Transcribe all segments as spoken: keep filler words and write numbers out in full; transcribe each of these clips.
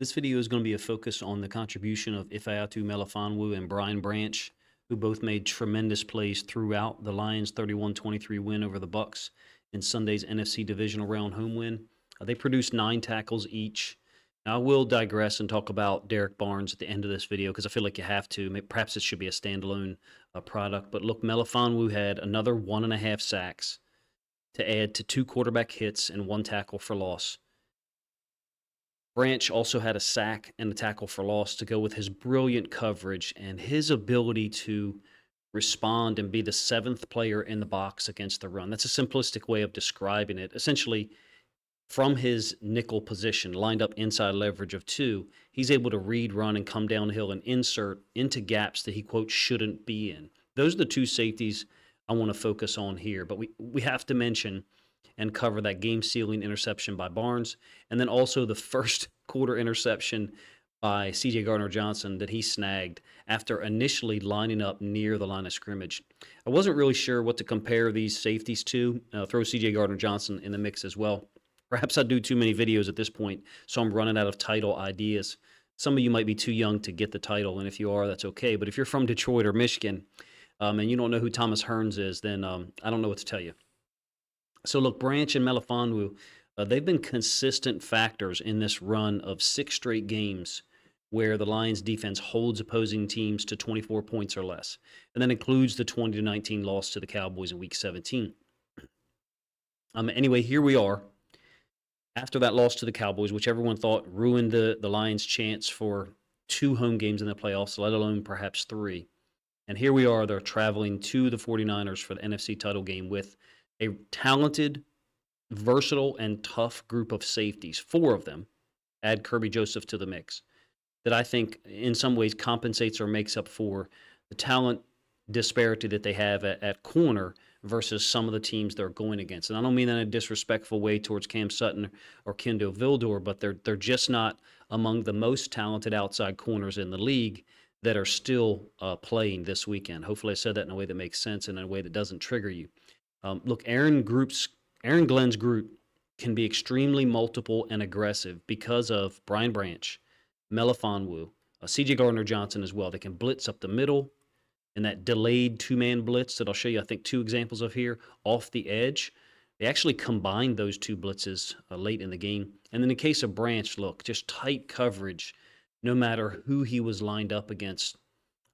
This video is going to be a focus on the contribution of Ifeatu Melifonwu and Brian Branch, who both made tremendous plays throughout the Lions' thirty-one twenty-three win over the Bucs in Sunday's N F C divisional round home win. Uh, they produced nine tackles each. Now, I will digress and talk about Derrick Barnes at the end of this video because I feel like you have to. Maybe, perhaps it should be a standalone uh, product. But look, Melifonwu had another one and a half sacks to add to two quarterback hits and one tackle for loss. Branch also had a sack and a tackle for loss to go with his brilliant coverage and his ability to respond and be the seventh player in the box against the run. That's a simplistic way of describing it. Essentially, from his nickel position, lined up inside leverage of two, he's able to read, run, and come downhill and insert into gaps that he, quote, shouldn't be in. Those are the two safeties I want to focus on here, but we, we have to mention and cover that game-sealing interception by Barnes, and then also the first quarter interception by C J. Gardner-Johnson that he snagged after initially lining up near the line of scrimmage. I wasn't really sure what to compare these safeties to. Uh, throw C J. Gardner-Johnson in the mix as well. Perhaps I do too many videos at this point, so I'm running out of title ideas. Some of you might be too young to get the title, and if you are, that's okay. But if you're from Detroit or Michigan um, and you don't know who Thomas Hearns is, then um, I don't know what to tell you. So look, Branch and Melifonwu, uh, they've been consistent factors in this run of six straight games where the Lions defense holds opposing teams to twenty-four points or less, and that includes the twenty to nineteen loss to the Cowboys in Week seventeen. Um, anyway, here we are. After that loss to the Cowboys, which everyone thought ruined the, the Lions' chance for two home games in the playoffs, let alone perhaps three. And here we are, they're traveling to the forty-niners for the N F C title game with a talented, versatile, and tough group of safeties, four of them, add Kerby Joseph to the mix, that I think in some ways compensates or makes up for the talent disparity that they have at, at corner versus some of the teams they're going against. And I don't mean that in a disrespectful way towards Cam Sutton or Kendall Vildor, but they're, they're just not among the most talented outside corners in the league that are still uh, playing this weekend. Hopefully I said that in a way that makes sense and in a way that doesn't trigger you. Um, look, Aaron Group's, Aaron Glenn's group can be extremely multiple and aggressive because of Brian Branch, Melifonwu, uh, C J. Gardner-Johnson as well. They can blitz up the middle in that delayed two-man blitz that I'll show you, I think, two examples of here, off the edge. They actually combined those two blitzes uh, late in the game. And in the case of Branch, look, just tight coverage no matter who he was lined up against.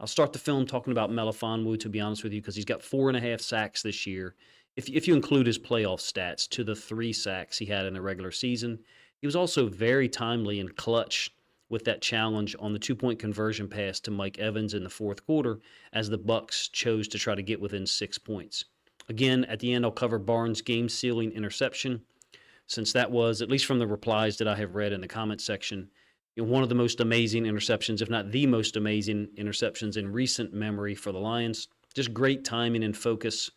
I'll start the film talking about Melifonwu, to be honest with you, because he's got four and a half sacks this year. If, if you include his playoff stats to the three sacks he had in the regular season, he was also very timely and clutch with that challenge on the two-point conversion pass to Mike Evans in the fourth quarter as the Bucs chose to try to get within six points. Again, at the end, I'll cover Barnes' game-sealing interception, since that was, at least from the replies that I have read in the comment section, one of the most amazing interceptions, if not the most amazing interceptions in recent memory for the Lions. Just great timing and focus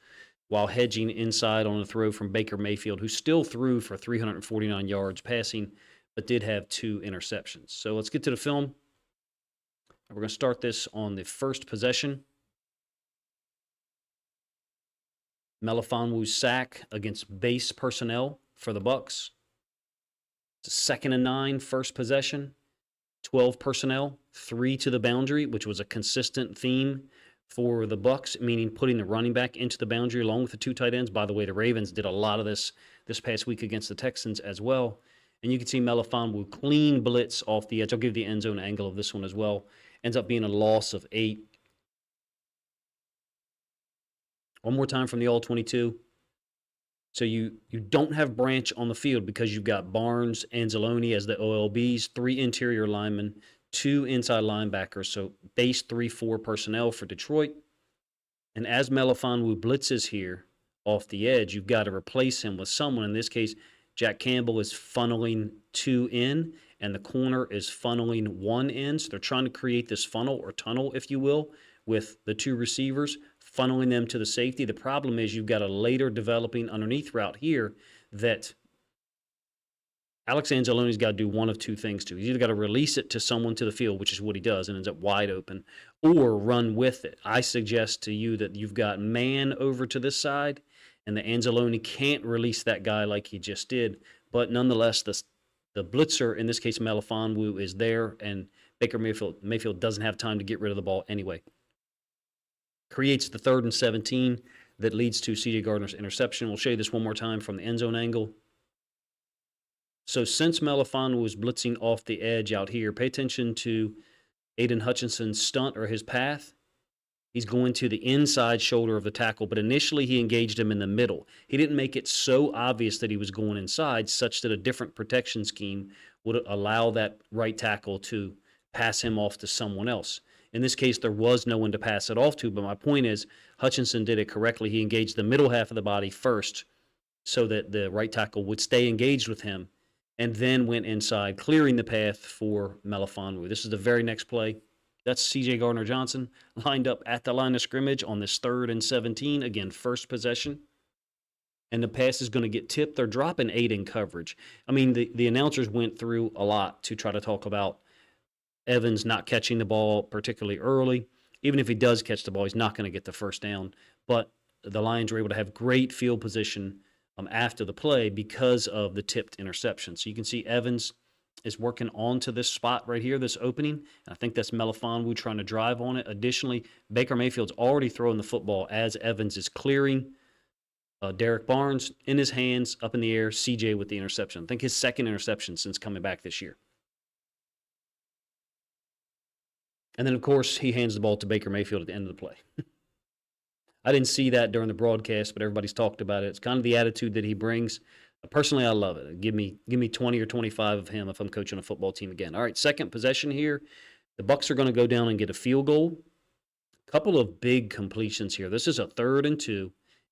while hedging inside on a throw from Baker Mayfield, who still threw for three hundred forty-nine yards passing, but did have two interceptions. So let's get to the film. We're going to start this on the first possession. Melifonwu's sack against base personnel for the Bucs. It's a second and nine, first possession. twelve personnel, three to the boundary, which was a consistent theme for the Bucs, meaning putting the running back into the boundary along with the two tight ends. By the way, the Ravens did a lot of this this past week against the Texans as well. And you can see Melifonwu clean blitz off the edge. I'll give the end zone angle of this one as well. Ends up being a loss of eight. One more time from the all twenty-two. So you, you don't have Branch on the field because you've got Barnes, Anzalone as the O L Bs, three interior linemen, two inside linebackers, so base three four personnel for Detroit. And as Melifonwu blitzes here off the edge, you've got to replace him with someone. In this case, Jack Campbell is funneling two in, and the corner is funneling one in. So they're trying to create this funnel or tunnel, if you will, with the two receivers, funneling them to the safety. The problem is you've got a later developing underneath route here that Alex Anzalone's got to do one of two things to. He's either got to release it to someone to the field, which is what he does and ends up wide open, or run with it. I suggest to you that you've got man over to this side, and the Anzalone can't release that guy like he just did. But nonetheless, the the blitzer, in this case Melifonwu, is there, and Baker Mayfield, Mayfield doesn't have time to get rid of the ball anyway. Creates the third and seventeen that leads to C J. Gardner's interception. We'll show you this one more time from the end zone angle. So since Melifonwu was blitzing off the edge out here, pay attention to Aiden Hutchinson's stunt or his path. He's going to the inside shoulder of the tackle, but initially he engaged him in the middle. He didn't make it so obvious that he was going inside, such that a different protection scheme would allow that right tackle to pass him off to someone else. In this case, there was no one to pass it off to, but my point is Hutchinson did it correctly. He engaged the middle half of the body first so that the right tackle would stay engaged with him, and then went inside, clearing the path for Melifonwu. This is the very next play. That's C J. Gardner-Johnson lined up at the line of scrimmage on this third and seventeen. Again, first possession. And the pass is going to get tipped. They're dropping eight in coverage. I mean, the, the announcers went through a lot to try to talk about Evans not catching the ball particularly early. Even if he does catch the ball, he's not going to get the first down. But the Lions were able to have great field position um, after the play because of the tipped interception. So you can see Evans is working onto this spot right here, this opening. And I think that's Melifonwu trying to drive on it. Additionally, Baker Mayfield's already throwing the football as Evans is clearing uh, Derrick Barnes in his hands, up in the air, C J with the interception. I think his second interception since coming back this year. And then, of course, he hands the ball to Baker Mayfield at the end of the play. I didn't see that during the broadcast, but everybody's talked about it. It's kind of the attitude that he brings. Personally, I love it. Give me give me twenty or twenty-five of him if I'm coaching a football team again. All right, second possession here. The Bucs are going to go down and get a field goal. A couple of big completions here. This is a third and two,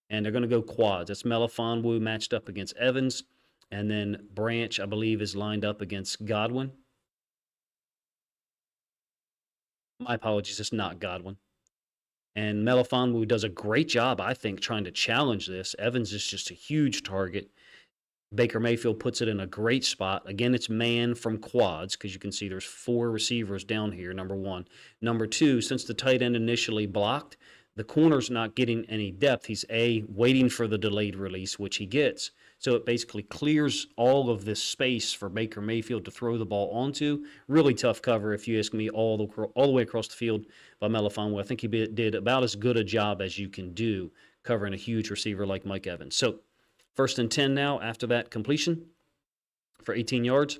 and they're going to go quads. That's Melifonwu matched up against Evans, and then Branch, I believe, is lined up against Godwin. My apologies, it's not Godwin. And Melifonwu does a great job, I think, trying to challenge this. Evans is just a huge target. Baker Mayfield puts it in a great spot. Again, it's man from quads, because you can see there's four receivers down here, number one. Number two, since the tight end initially blocked, the corner's not getting any depth. He's, A, waiting for the delayed release, which he gets. So it basically clears all of this space for Baker Mayfield to throw the ball onto. Really tough cover, if you ask me, all the, all the way across the field by Melifonwu. I think he did about as good a job as you can do covering a huge receiver like Mike Evans. So, first and ten now after that completion for eighteen yards.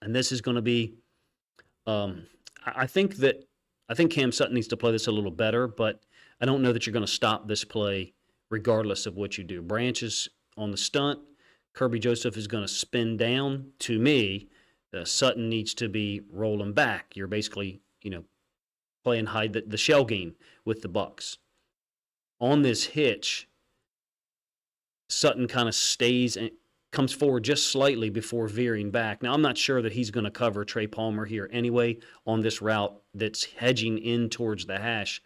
And this is going to be, um, I think that, I think Cam Sutton needs to play this a little better, but I don't know that you're going to stop this play regardless of what you do. Branch is on the stunt. Kerby Joseph is going to spin down. To me, uh, Sutton needs to be rolling back. You're basically, you know, playing hide the, the shell game with the Bucs. On this hitch, Sutton kind of stays and comes forward just slightly before veering back. Now, I'm not sure that he's going to cover Trey Palmer here anyway on this route that's hedging in towards the hash.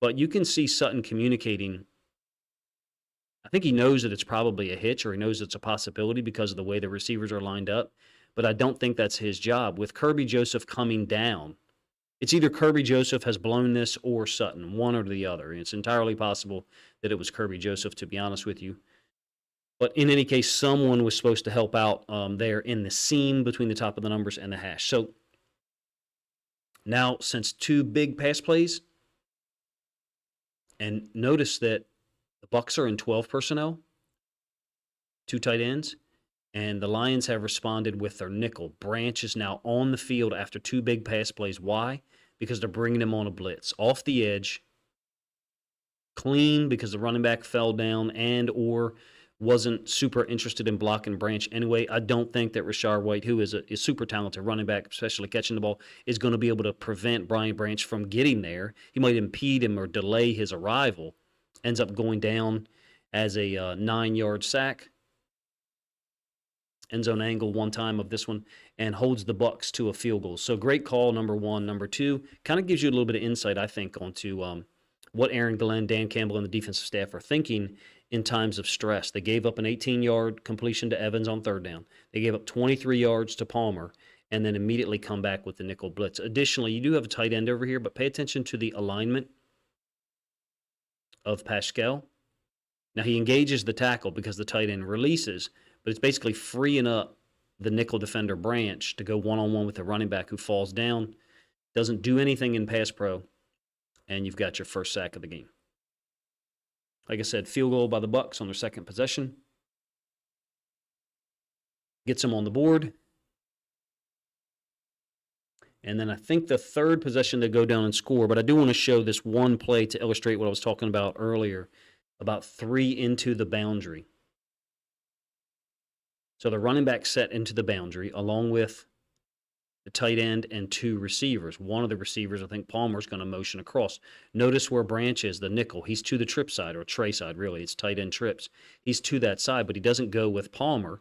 But you can see Sutton communicating. I think he knows that it's probably a hitch, or he knows it's a possibility because of the way the receivers are lined up. But I don't think that's his job. With Kerby Joseph coming down, it's either Kerby Joseph has blown this or Sutton, one or the other. And it's entirely possible that it was Kerby Joseph, to be honest with you. But in any case, someone was supposed to help out um, there in the seam between the top of the numbers and the hash. So now, since two big pass plays, and notice that the Bucs are in twelve personnel, two tight ends, and the Lions have responded with their nickel. Branch is now on the field after two big pass plays. Why? Because they're bringing him on a blitz. Off the edge, clean because the running back fell down and or wasn't super interested in blocking Branch anyway. I don't think that Rashaad White, who is a is super talented running back, especially catching the ball, is going to be able to prevent Brian Branch from getting there. He might impede him or delay his arrival. Ends up going down as a uh, nine-yard sack. End zone angle one time of this one, and holds the Bucs to a field goal. So great call, number one. Number two, kind of gives you a little bit of insight, I think, onto um, what Aaron Glenn, Dan Campbell, and the defensive staff are thinking in times of stress. They gave up an eighteen-yard completion to Evans on third down. They gave up twenty-three yards to Palmer, and then immediately come back with the nickel blitz. Additionally, you do have a tight end over here, but pay attention to the alignment of Pascal. Now, he engages the tackle because the tight end releases, but it's basically freeing up the nickel defender Branch to go one-on-one with a running back who falls down, doesn't do anything in pass pro, and you've got your first sack of the game. Like I said, field goal by the Bucs on their second possession. Gets them on the board. And then I think the third possession to go down and score, but I do want to show this one play to illustrate what I was talking about earlier, about three into the boundary. So the running back set into the boundary along with the tight end and two receivers. One of the receivers, I think Palmer's going to motion across. Notice where Branch is, the nickel. He's to the trip side, or Trey side, really. It's tight end trips. He's to that side, but he doesn't go with Palmer.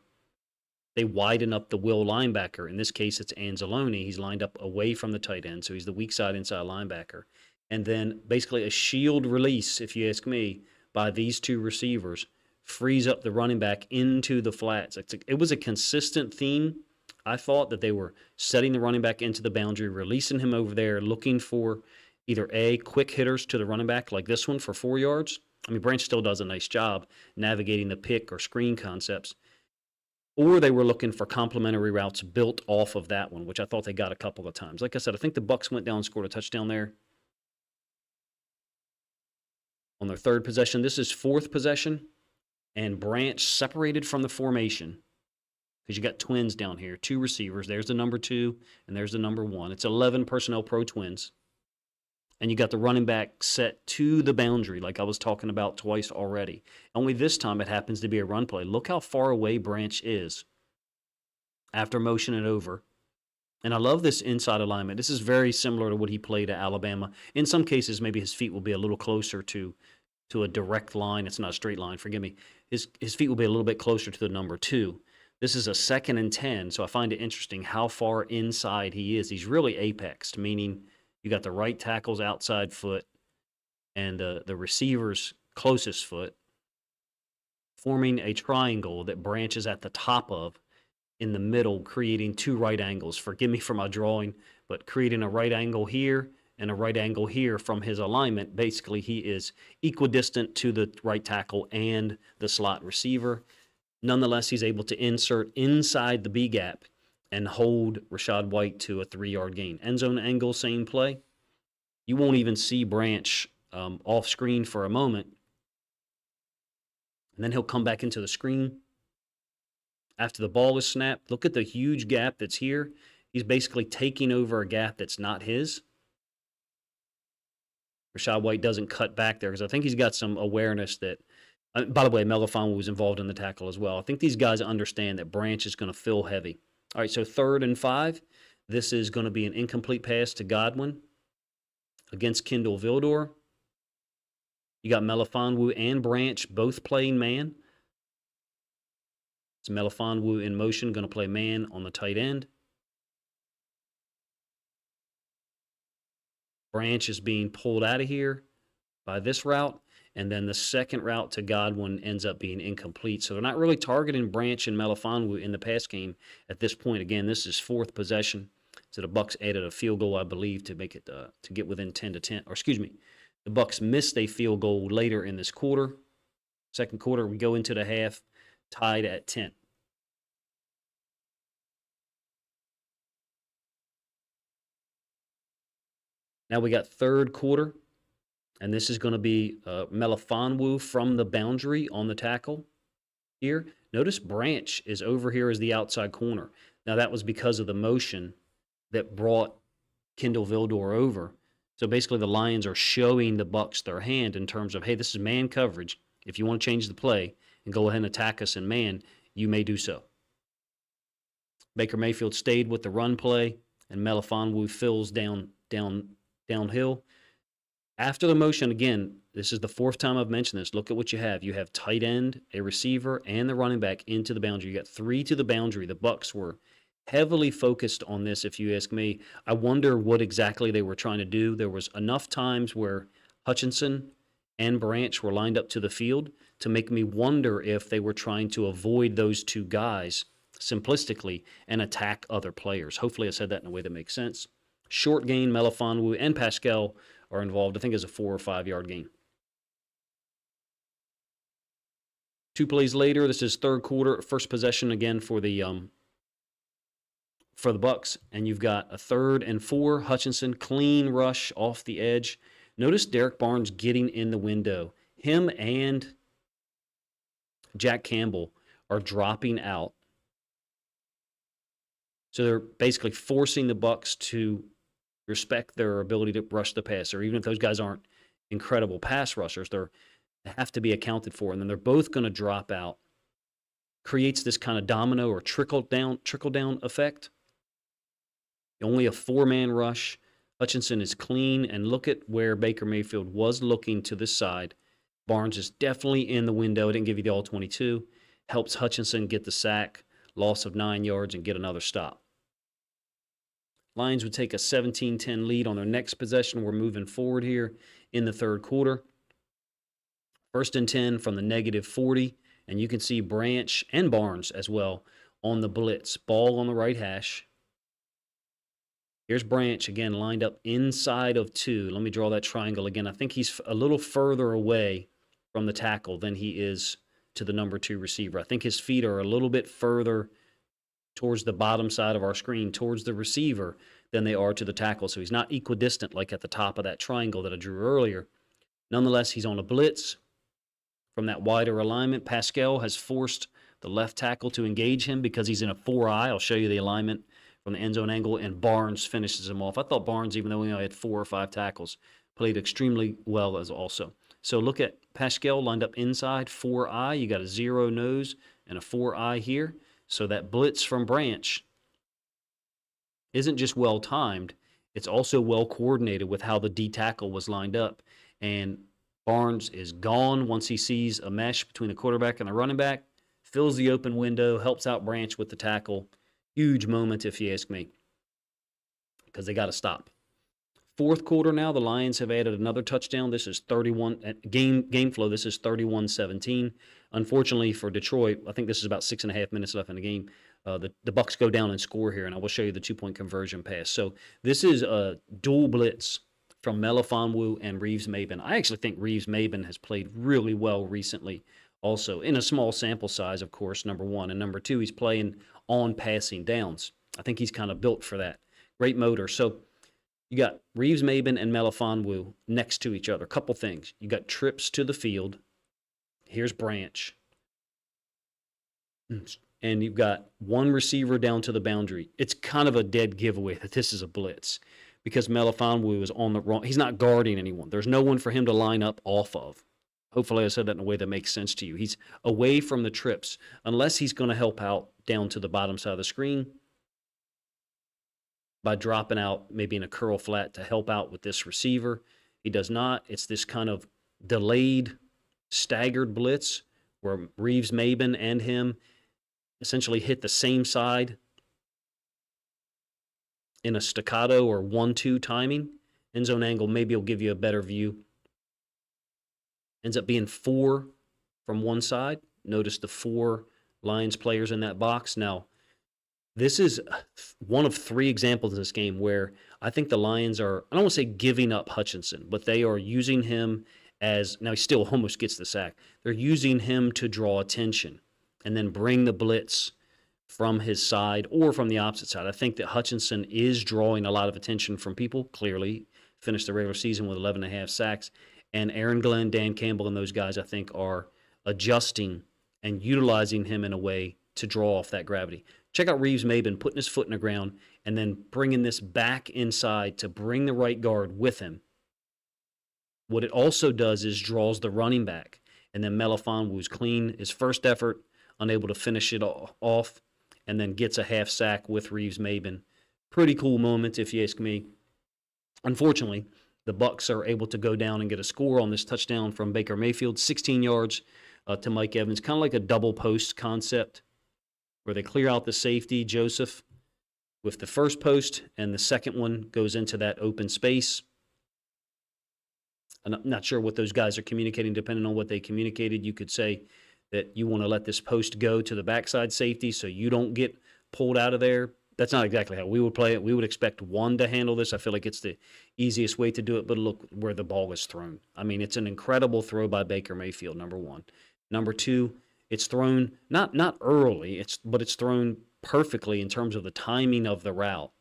They widen up the will linebacker. In this case, it's Anzalone. He's lined up away from the tight end, so he's the weak side inside linebacker. And then basically a shield release, if you ask me, by these two receivers frees up the running back into the flats. It was a consistent theme. I thought that they were setting the running back into the boundary, releasing him over there, looking for either A, quick hitters to the running back like this one for four yards. I mean, Branch still does a nice job navigating the pick or screen concepts. Or they were looking for complementary routes built off of that one, which I thought they got a couple of times. Like I said, I think the Bucs went down and scored a touchdown there on their third possession. This is fourth possession. And Branch separated from the formation because you got twins down here, two receivers. There's the number two, and there's the number one. It's eleven personnel pro twins. And you got the running back set to the boundary like I was talking about twice already. Only this time it happens to be a run play. Look how far away Branch is after motioning it over. And I love this inside alignment. This is very similar to what he played at Alabama. In some cases, maybe his feet will be a little closer to to a direct line. It's not a straight line, forgive me. His, his feet will be a little bit closer to the number two. This is a second and ten, so I find it interesting how far inside he is. He's really apexed, meaning you got the right tackle's outside foot and the, the receiver's closest foot, forming a triangle that branches at the top of in the middle, creating two right angles. Forgive me for my drawing, but creating a right angle here and a right angle here from his alignment. Basically, he is equidistant to the right tackle and the slot receiver. Nonetheless, he's able to insert inside the B-gap and hold Rashaad White to a three-yard gain. End zone angle, same play. You won't even see Branch um, off screen for a moment. And then he'll come back into the screen. After the ball is snapped, look at the huge gap that's here. He's basically taking over a gap that's not his. Rashaad White doesn't cut back there because I think he's got some awareness that, uh, by the way, Melifonwu was involved in the tackle as well. I think these guys understand that Branch is going to feel heavy. All right, so third and five. This is going to be an incomplete pass to Godwin against Kendall Vildor. You got Melifonwu and Branch both playing man. It's Melifonwu in motion, going to play man on the tight end. Branch is being pulled out of here by this route, and then the second route to Godwin ends up being incomplete. So they're not really targeting Branch and Melifonwu in the pass game at this point. Again, this is fourth possession. So the Bucs added a field goal, I believe, to make it uh, to get within ten to ten. Or excuse me, the Bucs missed a field goal later in this quarter. Second quarter, we go into the half tied at ten. Now we got third quarter, and this is going to be uh, Melifonwu from the boundary on the tackle here. Notice Branch is over here as the outside corner. Now that was because of the motion that brought Kendall Vildor over. So basically the Lions are showing the Bucs their hand in terms of, hey, this is man coverage. If you want to change the play and go ahead and attack us in man, you may do so. Baker Mayfield stayed with the run play, and Melifonwu fills down down. downhill. After the motion, again, this is the fourth time I've mentioned this. Look at what you have. You have tight end, a receiver, and the running back into the boundary. You got three to the boundary. The Bucs were heavily focused on this, if you ask me. I wonder what exactly they were trying to do. There was enough times where Hutchinson and Branch were lined up to the field to make me wonder if they were trying to avoid those two guys simplistically and attack other players. Hopefully I said that in a way that makes sense. Short gain, Melifonwu and Pascal are involved. I think it's a four or five yard gain. Two plays later, this is third quarter, first possession again for the um, for the Bucs, and you've got a third and four. Hutchinson, clean rush off the edge. Notice Derrick Barnes getting in the window. Him and Jack Campbell are dropping out. So they're basically forcing the Bucs to respect their ability to rush the passer. Even if those guys aren't incredible pass rushers, they're, they have to be accounted for. And then they're both going to drop out. Creates this kind of domino or trickle down, trickle down effect. Only a four-man rush. Hutchinson is clean, and look at where Baker Mayfield was looking to this side. Barnes is definitely in the window. It didn't give you the all twenty-two. Helps Hutchinson get the sack, loss of nine yards, and get another stop. Lions would take a seventeen ten lead on their next possession. We're moving forward here in the third quarter. First and ten from the negative forty, and you can see Branch and Barnes as well on the blitz. Ball on the right hash. Here's Branch, again, lined up inside of two. Let me draw that triangle again. I think he's a little further away from the tackle than he is to the number two receiver. I think his feet are a little bit further towards the bottom side of our screen, towards the receiver, than they are to the tackle. So he's not equidistant like at the top of that triangle that I drew earlier. Nonetheless, he's on a blitz from that wider alignment. Pascal has forced the left tackle to engage him because he's in a four-eye. I'll show you the alignment from the end zone angle, and Barnes finishes him off. I thought Barnes, even though he only had four or five tackles, played extremely well as also. So look at Pascal lined up inside, four-eye. You got a zero nose and a four-eye here. So that blitz from Branch isn't just well-timed, it's also well-coordinated with how the D-tackle was lined up. And Barnes is gone once he sees a mesh between the quarterback and the running back, fills the open window, helps out Branch with the tackle. Huge moment, if you ask me, because they got to stop. Fourth quarter now, the Lions have added another touchdown. This is thirty-one game game flow. This is thirty-one seventeen. Unfortunately for Detroit, I think this is about six and a half minutes left in the game. Uh, the the Bucs go down and score here, and I will show you the two-point conversion pass. So this is a dual blitz from Melifonwu and Reeves-Maybin. I actually think Reeves-Maybin has played really well recently. Also, in a small sample size, of course, number one. And number two, he's playing on passing downs. I think he's kind of built for that. Great motor. So you got Reeves-Maybin and Melifonwu next to each other. A couple things. You got trips to the field. Here's Branch. And you've got one receiver down to the boundary. It's kind of a dead giveaway that this is a blitz because Melifonwu is on the wrong. He's not guarding anyone. There's no one for him to line up off of. Hopefully I said that in a way that makes sense to you. He's away from the trips, unless he's going to help out down to the bottom side of the screen by dropping out maybe in a curl flat to help out with this receiver. He does not. It's this kind of delayed, staggered blitz where Reeves-Maybin and him essentially hit the same side in a staccato or one two timing. End zone angle maybe will give you a better view. Ends up being four from one side. Notice the four Lions players in that box. Now, this is one of three examples in this game where I think the Lions are, I don't want to say giving up Hutchinson, but they are using him as, now he still almost gets the sack. They're using him to draw attention and then bring the blitz from his side or from the opposite side. I think that Hutchinson is drawing a lot of attention from people, clearly. Finished the regular season with eleven and a half sacks. And Aaron Glenn, Dan Campbell, and those guys, I think, are adjusting and utilizing him in a way to draw off that gravity. Check out Reeves-Maybin putting his foot in the ground and then bringing this back inside to bring the right guard with him. What it also does is draws the running back. And then Melifonwu's clean, his first effort, unable to finish it off, and then gets a half sack with Reeves-Maybin. Pretty cool moment, if you ask me. Unfortunately, the Bucs are able to go down and get a score on this touchdown from Baker Mayfield, sixteen yards uh, to Mike Evans, kind of like a double post concept where they clear out the safety, Joseph, with the first post, and the second one goes into that open space. I'm not sure what those guys are communicating. Depending on what they communicated, you could say that you want to let this post go to the backside safety so you don't get pulled out of there. That's not exactly how we would play it. We would expect one to handle this. I feel like it's the easiest way to do it, but look where the ball is thrown. I mean, it's an incredible throw by Baker Mayfield, number one. Number two, it's thrown not not early, it's but it's thrown perfectly in terms of the timing of the route.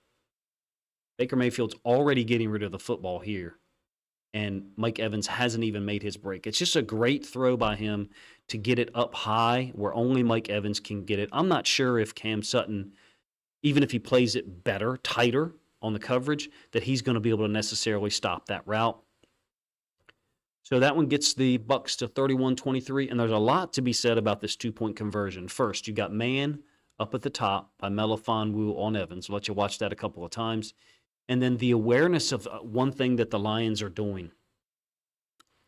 Baker Mayfield's already getting rid of the football here, and Mike Evans hasn't even made his break. It's just a great throw by him to get it up high where only Mike Evans can get it. I'm not sure if Cam Sutton, even if he plays it better, tighter on the coverage, that he's going to be able to necessarily stop that route. So that one gets the Bucs to thirty-one twenty-three, and there's a lot to be said about this two-point conversion. First, you got man up at the top by Melifonwu on Evans. I'll let you watch that a couple of times. And then the awareness of one thing that the Lions are doing.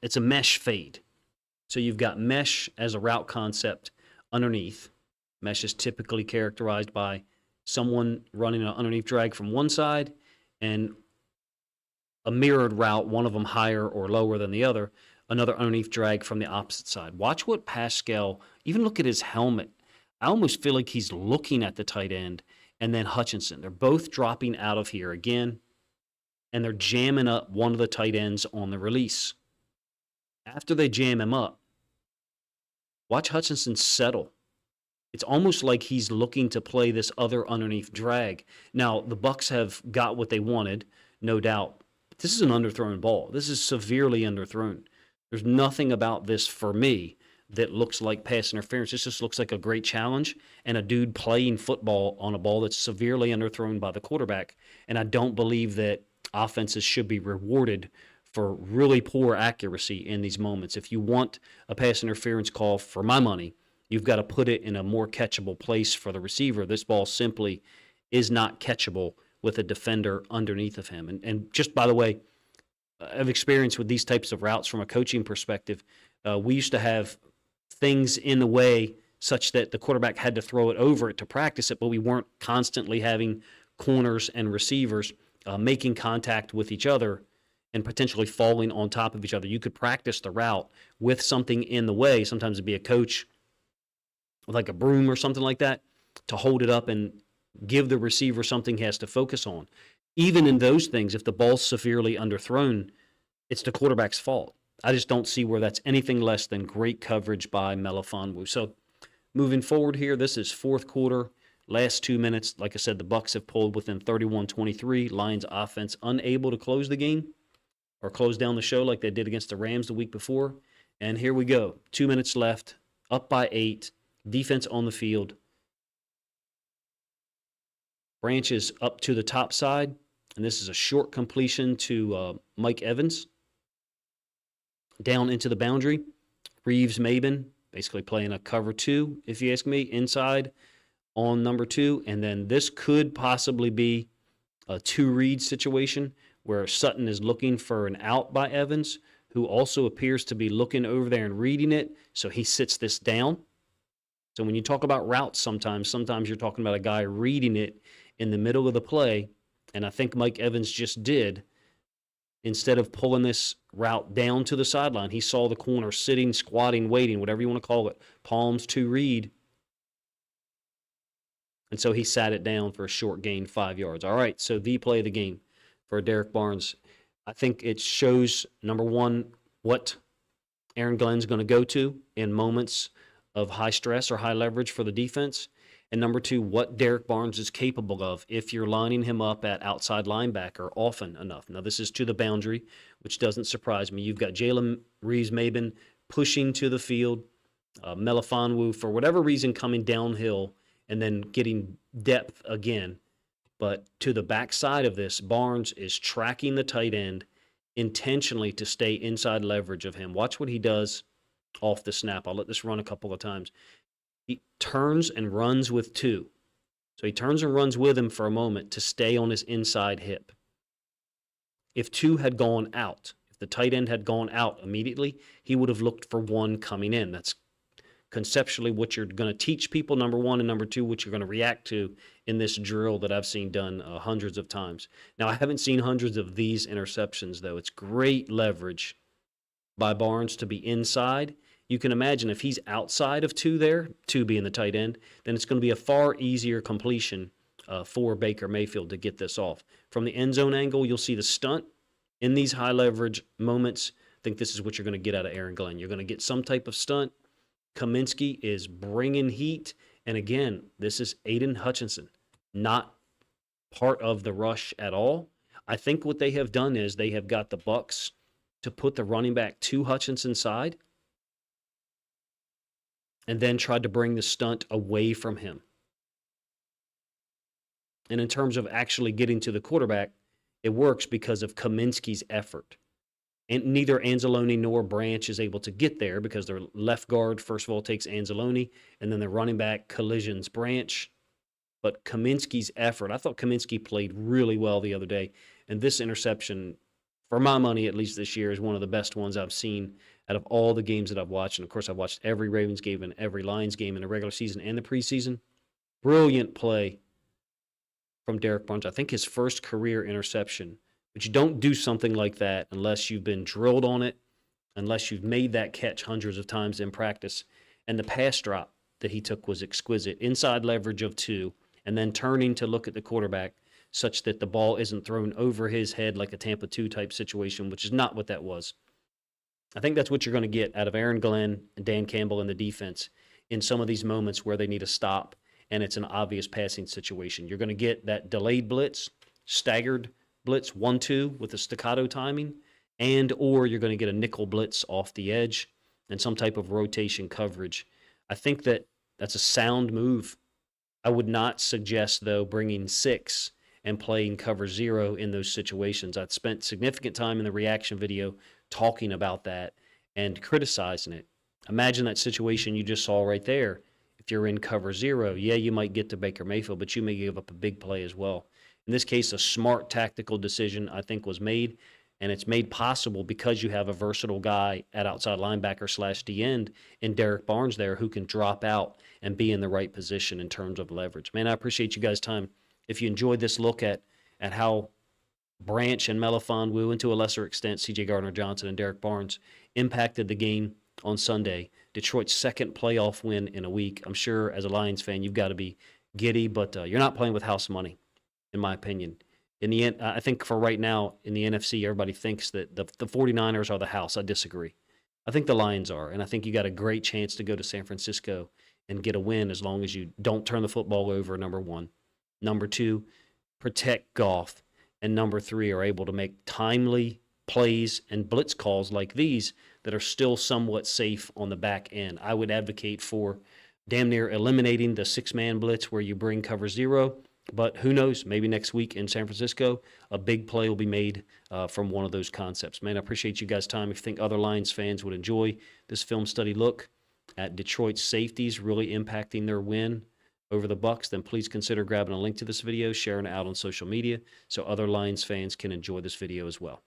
It's a mesh fade. So you've got mesh as a route concept underneath. Mesh is typically characterized by someone running an underneath drag from one side and a mirrored route, one of them higher or lower than the other, another underneath drag from the opposite side. Watch what Pascal, even look at his helmet. I almost feel like he's looking at the tight end and then Hutchinson. They're both dropping out of here again, and they're jamming up one of the tight ends on the release. After they jam him up, watch Hutchinson settle. It's almost like he's looking to play this other underneath drag. Now, the Bucs have got what they wanted, no doubt. But this is an underthrown ball. This is severely underthrown. There's nothing about this for me that looks like pass interference. This just looks like a great challenge and a dude playing football on a ball that's severely underthrown by the quarterback. And I don't believe that offenses should be rewarded for really poor accuracy in these moments. If you want a pass interference call, for my money, you've got to put it in a more catchable place for the receiver. This ball simply is not catchable with a defender underneath of him. And, and just by the way, I've experienced with these types of routes from a coaching perspective. Uh, we used to have things in the way such that the quarterback had to throw it over it to practice it, but we weren't constantly having corners and receivers uh, making contact with each other and potentially falling on top of each other. You could practice the route with something in the way. Sometimes it'd be a coach with like a broom or something like that to hold it up and give the receiver something he has to focus on. Even in those things, if the ball's severely underthrown, it's the quarterback's fault. I just don't see where that's anything less than great coverage by Melifonwu. So moving forward here, this is fourth quarter, last two minutes. Like I said, the Bucs have pulled within thirty-one twenty-three. Lions offense unable to close the game or close down the show like they did against the Rams the week before. And here we go. Two minutes left, up by eight, defense on the field. Branch is up to the top side, and this is a short completion to uh, Mike Evans. Down into the boundary, Reeves-Maybin, basically playing a cover two, if you ask me, inside on number two. And then this could possibly be a two-read situation where Sutton is looking for an out by Evans, who also appears to be looking over there and reading it, so he sits this down. So when you talk about routes sometimes, sometimes you're talking about a guy reading it in the middle of the play, and I think Mike Evans just did. Instead of pulling this route down to the sideline, he saw the corner sitting, squatting, waiting, whatever you want to call it, palms to read. And so he sat it down for a short gain, five yards. All right, so the play of the game for Derrick Barnes. I think it shows, number one, what Aaron Glenn's going to go to in moments of high stress or high leverage for the defense. And number two, what Derrick Barnes is capable of if you're lining him up at outside linebacker often enough. Now, this is to the boundary, which doesn't surprise me. You've got Jalen Reeves-Maybin pushing to the field, uh, Melifonwu, for whatever reason, coming downhill and then getting depth again. But to the backside of this, Barnes is tracking the tight end intentionally to stay inside leverage of him. Watch what he does off the snap. I'll let this run a couple of times. He turns and runs with two. So he turns and runs with him for a moment to stay on his inside hip. If two had gone out, if the tight end had gone out immediately, he would have looked for one coming in. That's conceptually what you're going to teach people, number one, and number two, what you're going to react to in this drill that I've seen done uh, hundreds of times. Now, I haven't seen hundreds of these interceptions, though. It's great leverage by Barnes to be inside. You can imagine if he's outside of two there, two being the tight end, then it's going to be a far easier completion uh, for Baker Mayfield to get this off. From the end zone angle, you'll see the stunt. In these high leverage moments, I think this is what you're going to get out of Aaron Glenn. You're going to get some type of stunt. Kaminsky is bringing heat, And again, this is Aiden Hutchinson, not part of the rush at all. I think what they have done is they have got the Bucs to put the running back to Hutchinson's side and then tried to bring the stunt away from him. And in terms of actually getting to the quarterback, it works because of Kaminsky's effort. And neither Anzalone nor Branch is able to get there because their left guard, first of all, takes Anzalone, and then the running back collisions Branch. But Kaminsky's effort, I thought Kaminsky played really well the other day. And this interception, for my money at least this year, is one of the best ones I've seen out of all the games that I've watched. And, of course, I've watched every Ravens game and every Lions game in the regular season and the preseason. Brilliant play from Derrick Barnes. I think his first career interception. But you don't do something like that unless you've been drilled on it, unless you've made that catch hundreds of times in practice. And the pass drop that he took was exquisite. Inside leverage of two, and then turning to look at the quarterback such that the ball isn't thrown over his head like a Tampa two type situation, which is not what that was. I think that's what you're going to get out of Aaron Glenn and Dan Campbell and the defense in some of these moments where they need a stop, and it's an obvious passing situation. You're going to get that delayed blitz, staggered blitz, one two with the staccato timing, and or you're going to get a nickel blitz off the edge and some type of rotation coverage. I think that that's a sound move. I would not suggest, though, bringing six and playing cover zero in those situations. I've spent significant time in the reaction video talking about that and criticizing it. Imagine that situation you just saw right there. If you're in cover zero, yeah, you might get to Baker Mayfield, but you may give up a big play as well. In this case, a smart tactical decision, I think, was made, and it's made possible because you have a versatile guy at outside linebacker slash D-end in Derrick Barnes there who can drop out and be in the right position in terms of leverage. Man, I appreciate you guys' time. If you enjoyed this look at, at how Branch and Melifonwu, and to a lesser extent C J. Gardner-Johnson and Derrick Barnes, impacted the game on Sunday, Detroit's second playoff win in a week. I'm sure as a Lions fan you've got to be giddy, but uh, you're not playing with house money, in my opinion. In the end, I think for right now, in the N F C, everybody thinks that the, the 49ers are the house. I disagree. I think the Lions are, and I think you got a great chance to go to San Francisco and get a win as long as you don't turn the football over, number one. Number two, protect Goff. And number three, are able to make timely plays and blitz calls like these that are still somewhat safe on the back end. I would advocate for damn near eliminating the six-man blitz where you bring cover zero. But who knows, maybe next week in San Francisco, a big play will be made uh, from one of those concepts. Man, I appreciate you guys' time. If you think other Lions fans would enjoy this film study look at Detroit's safeties really impacting their win over the Bucs, then please consider grabbing a link to this video, sharing it out on social media so other Lions fans can enjoy this video as well.